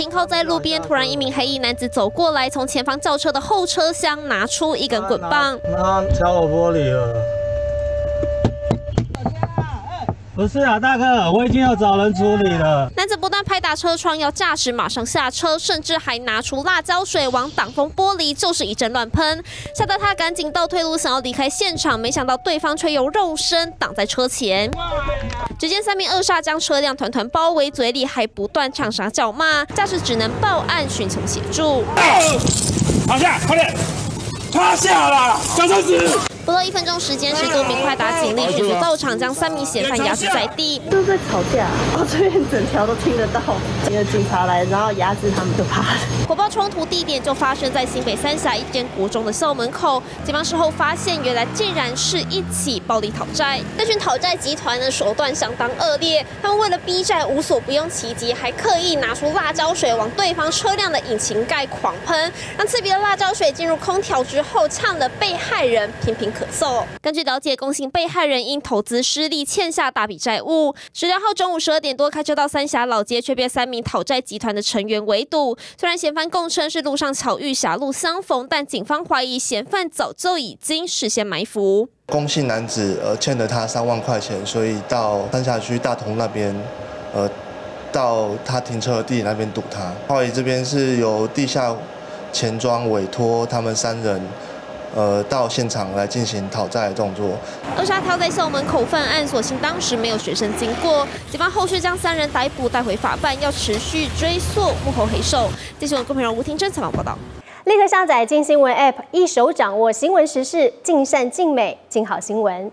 停靠在路边，突然一名黑衣男子走过来，从前方轿车的后车厢拿出一根棍棒，他敲我玻璃了。不是啊，大哥，我已经要找人处理了。男子不但拍打车窗，要驾驶马上下车，甚至还拿出辣椒水往挡风玻璃就是一阵乱喷，吓得他赶紧倒退路想要离开现场，没想到对方却用肉身挡在车前。 只见三名恶煞将车辆团团包围，嘴里还不断唱杀叫骂，驾驶只能报案寻求协助。趴下，快点，趴下啦，小车子！不到1分钟时间，10多名快打警力迅速到场，将3名嫌犯压制在地。都在吵架，我这边整条都听得到。因为警察来，然后压制他们就怕了。火爆冲突地点就发生在新北3峡一间国中的校门口。警方事后发现，原来竟然是一起暴力讨债。这群讨债集团的手段相当恶劣，他们为了逼债无所不用其极，还刻意拿出辣椒水往对方车辆的引擎盖狂喷，让刺鼻的辣椒水进入空调之后，呛得被害人频频 咳嗽。根据了解，龚姓被害人因投资失利欠下大笔债务。16号中午12点多开车到3峡老街，却被3名讨债集团的成员围堵。虽然嫌犯供称是路上巧遇狭路相逢，但警方怀疑嫌犯早就已经事先埋伏。龚姓男子欠了他3万块钱，所以到3峡区大同那边到他停车的地那边堵他。怀疑这边是由地下钱庄委托他们3人。 到现场来进行讨债的动作。恶煞挑在校门口犯案，所幸当时没有学生经过。警方后续将3人逮捕带回法办，要持续追溯幕后黑手。记者龚培荣、吴廷珍采访报道。立刻下载鏡新闻 App， 一手掌握新闻时事，尽善尽美，鏡好新闻。